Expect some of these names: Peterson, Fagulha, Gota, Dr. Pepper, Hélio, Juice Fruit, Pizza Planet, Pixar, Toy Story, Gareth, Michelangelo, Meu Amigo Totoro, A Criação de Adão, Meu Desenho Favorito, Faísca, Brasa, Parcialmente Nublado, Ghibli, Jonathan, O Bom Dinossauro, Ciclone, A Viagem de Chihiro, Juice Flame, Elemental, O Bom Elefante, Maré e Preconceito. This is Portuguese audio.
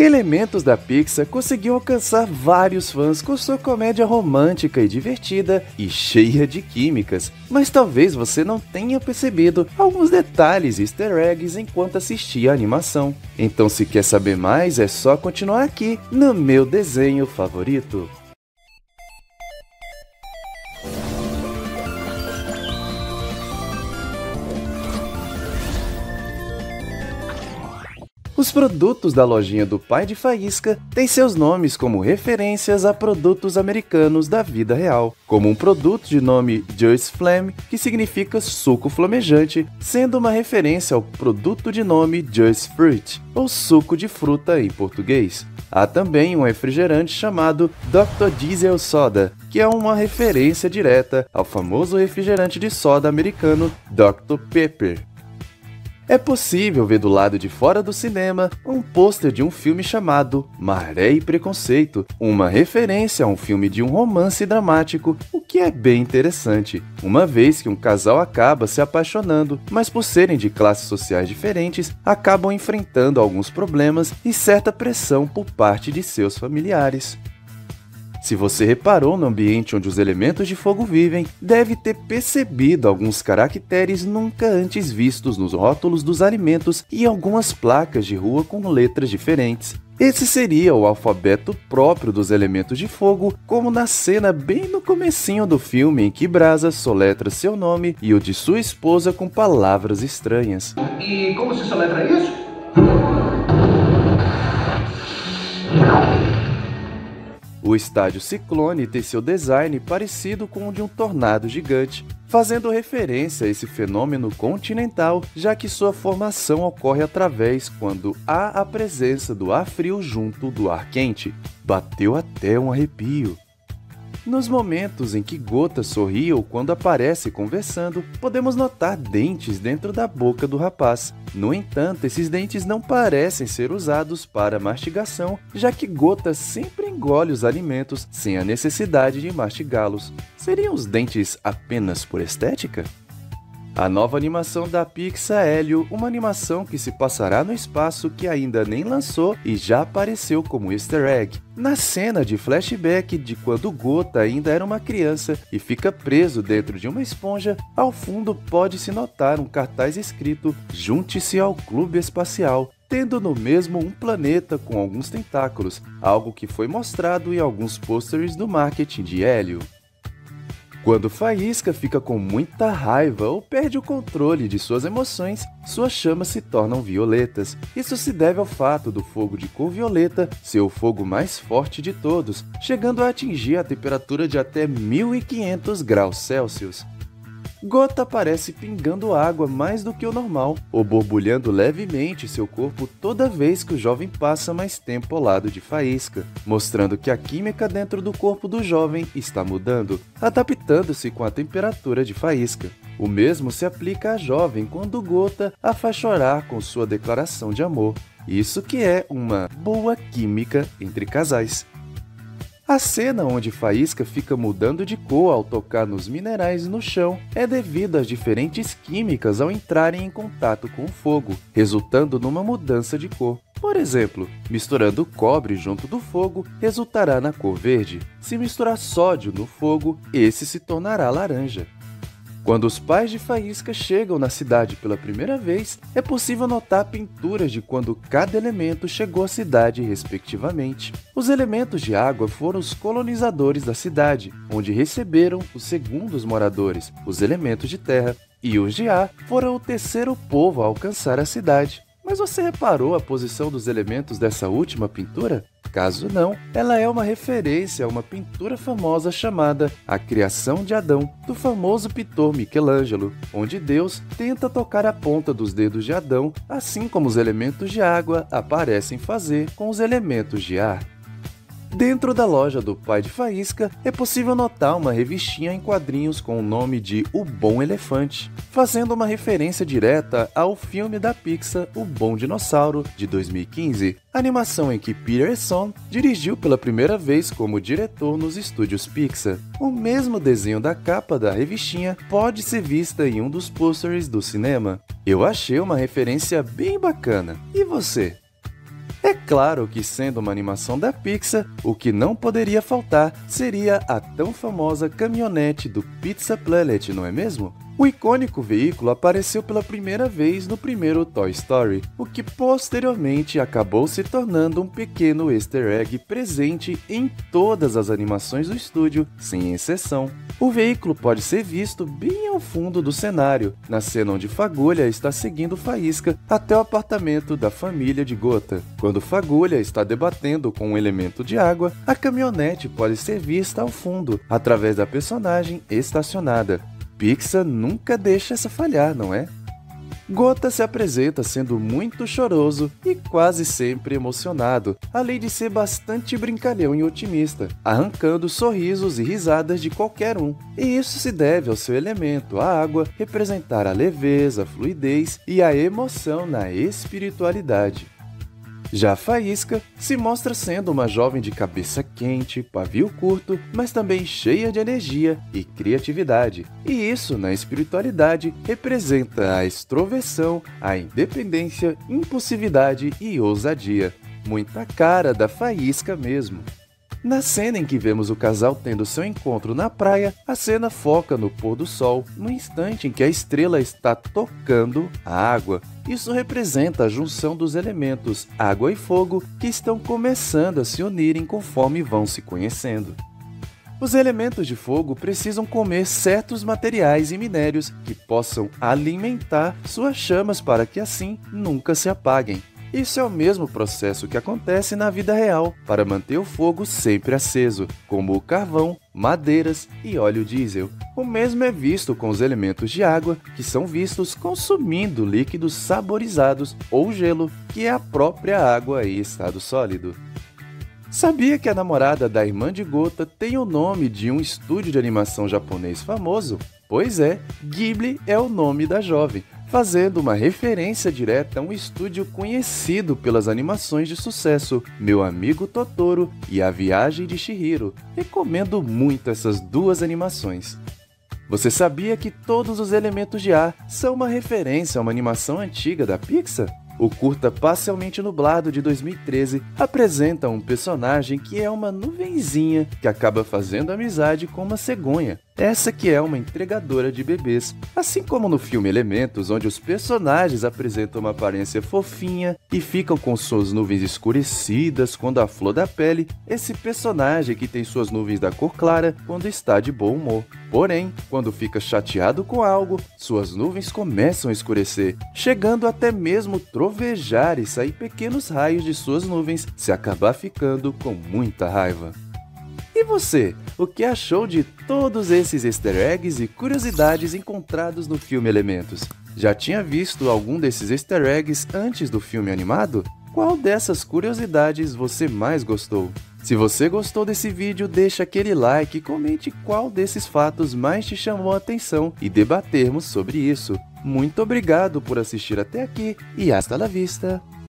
Elementos da Pixar conseguiu alcançar vários fãs com sua comédia romântica e divertida e cheia de químicas, mas talvez você não tenha percebido alguns detalhes e easter eggs enquanto assistia a animação. Então, se quer saber mais, é só continuar aqui no meu desenho favorito. Os produtos da lojinha do pai de Faísca têm seus nomes como referências a produtos americanos da vida real, como um produto de nome Juice Flame, que significa suco flamejante, sendo uma referência ao produto de nome Juice Fruit, ou suco de fruta em português. Há também um refrigerante chamado Dr. Diesel Soda, que é uma referência direta ao famoso refrigerante de soda americano Dr. Pepper. É possível ver do lado de fora do cinema um pôster de um filme chamado Maré e Preconceito, uma referência a um filme de um romance dramático, o que é bem interessante, uma vez que um casal acaba se apaixonando, mas por serem de classes sociais diferentes, acabam enfrentando alguns problemas e certa pressão por parte de seus familiares. Se você reparou no ambiente onde os elementos de fogo vivem, deve ter percebido alguns caracteres nunca antes vistos nos rótulos dos alimentos e algumas placas de rua com letras diferentes. Esse seria o alfabeto próprio dos elementos de fogo, como na cena bem no comecinho do filme em que Brasa soletra seu nome e o de sua esposa com palavras estranhas. E como se soletra isso? O estádio Ciclone tem seu design parecido com o de um tornado gigante, fazendo referência a esse fenômeno continental, já que sua formação ocorre através quando há a presença do ar frio junto do ar quente. Bateu até um arrepio. Nos momentos em que Gota sorri ou quando aparece conversando, podemos notar dentes dentro da boca do rapaz. No entanto, esses dentes não parecem ser usados para mastigação, já que Gota sempre engole os alimentos sem a necessidade de mastigá-los. Seriam os dentes apenas por estética? A nova animação da Pixar, Hélio, uma animação que se passará no espaço que ainda nem lançou e já apareceu como easter egg. Na cena de flashback de quando Gota ainda era uma criança e fica preso dentro de uma esponja, ao fundo pode-se notar um cartaz escrito "Junte-se ao Clube Espacial", tendo no mesmo um planeta com alguns tentáculos, algo que foi mostrado em alguns pôsteres do marketing de Hélio. Quando Faísca fica com muita raiva ou perde o controle de suas emoções, suas chamas se tornam violetas. Isso se deve ao fato do fogo de cor violeta ser o fogo mais forte de todos, chegando a atingir a temperatura de até 1500 graus Celsius. Gota aparece pingando água mais do que o normal, ou borbulhando levemente seu corpo toda vez que o jovem passa mais tempo ao lado de Faísca, mostrando que a química dentro do corpo do jovem está mudando, adaptando-se com a temperatura de Faísca. O mesmo se aplica à jovem quando Gota a faz chorar com sua declaração de amor. Isso que é uma boa química entre casais. A cena onde Faísca fica mudando de cor ao tocar nos minerais no chão é devido às diferentes químicas ao entrarem em contato com o fogo, resultando numa mudança de cor. Por exemplo, misturando cobre junto do fogo resultará na cor verde. Se misturar sódio no fogo, esse se tornará laranja. Quando os pais de Faísca chegam na cidade pela primeira vez, é possível notar pinturas de quando cada elemento chegou à cidade respectivamente. Os elementos de água foram os colonizadores da cidade, onde receberam os segundos moradores, os elementos de terra, e os de ar foram o terceiro povo a alcançar a cidade. Mas você reparou a posição dos elementos dessa última pintura? Caso não, ela é uma referência a uma pintura famosa chamada A Criação de Adão, do famoso pintor Michelangelo, onde Deus tenta tocar a ponta dos dedos de Adão, assim como os elementos de água aparecem fazer com os elementos de ar. Dentro da loja do pai de Faísca, é possível notar uma revistinha em quadrinhos com o nome de O Bom Elefante, fazendo uma referência direta ao filme da Pixar O Bom Dinossauro, de 2015, animação em que Peterson dirigiu pela primeira vez como diretor nos estúdios Pixar. O mesmo desenho da capa da revistinha pode ser vista em um dos pôsteres do cinema. Eu achei uma referência bem bacana. E você? É claro que, sendo uma animação da Pixar, o que não poderia faltar seria a tão famosa caminhonete do Pizza Planet, não é mesmo? O icônico veículo apareceu pela primeira vez no primeiro Toy Story, o que posteriormente acabou se tornando um pequeno easter egg presente em todas as animações do estúdio, sem exceção. O veículo pode ser visto bem ao fundo do cenário, na cena onde Fagulha está seguindo Faísca até o apartamento da família de Gota. Quando Fagulha está debatendo com um elemento de água, a caminhonete pode ser vista ao fundo, através da personagem estacionada. Pixar nunca deixa essa falhar, não é? Gota se apresenta sendo muito choroso e quase sempre emocionado, além de ser bastante brincalhão e otimista, arrancando sorrisos e risadas de qualquer um. E isso se deve ao seu elemento, a água, representar a leveza, a fluidez e a emoção na espiritualidade. Já Faísca se mostra sendo uma jovem de cabeça quente, pavio curto, mas também cheia de energia e criatividade. E isso, na espiritualidade, representa a extroversão, a independência, impulsividade e ousadia. Muita cara da Faísca mesmo. Na cena em que vemos o casal tendo seu encontro na praia, a cena foca no pôr do sol, no instante em que a estrela está tocando a água. Isso representa a junção dos elementos água e fogo que estão começando a se unirem conforme vão se conhecendo. Os elementos de fogo precisam comer certos materiais e minérios que possam alimentar suas chamas para que assim nunca se apaguem. Isso é o mesmo processo que acontece na vida real para manter o fogo sempre aceso, como o carvão, madeiras e óleo diesel. O mesmo é visto com os elementos de água, que são vistos consumindo líquidos saborizados ou gelo, que é a própria água em estado sólido. Sabia que a namorada da irmã de Gota tem o nome de um estúdio de animação japonês famoso? Pois é, Ghibli é o nome da jovem, fazendo uma referência direta a um estúdio conhecido pelas animações de sucesso, Meu Amigo Totoro e A Viagem de Chihiro. Recomendo muito essas duas animações. Você sabia que todos os elementos de ar são uma referência a uma animação antiga da Pixar? O curta Parcialmente Nublado de 2013 apresenta um personagem que é uma nuvenzinha que acaba fazendo amizade com uma cegonha, essa que é uma entregadora de bebês. Assim como no filme Elementos, onde os personagens apresentam uma aparência fofinha e ficam com suas nuvens escurecidas quando a flor da pele, esse personagem que tem suas nuvens da cor clara quando está de bom humor. Porém, quando fica chateado com algo, suas nuvens começam a escurecer, chegando até mesmo trovejar e sair pequenos raios de suas nuvens se acabar ficando com muita raiva. E você, o que achou de todos esses easter eggs e curiosidades encontrados no filme Elementos? Já tinha visto algum desses easter eggs antes do filme animado? Qual dessas curiosidades você mais gostou? Se você gostou desse vídeo, deixa aquele like e comente qual desses fatos mais te chamou a atenção e debatermos sobre isso. Muito obrigado por assistir até aqui e hasta la vista!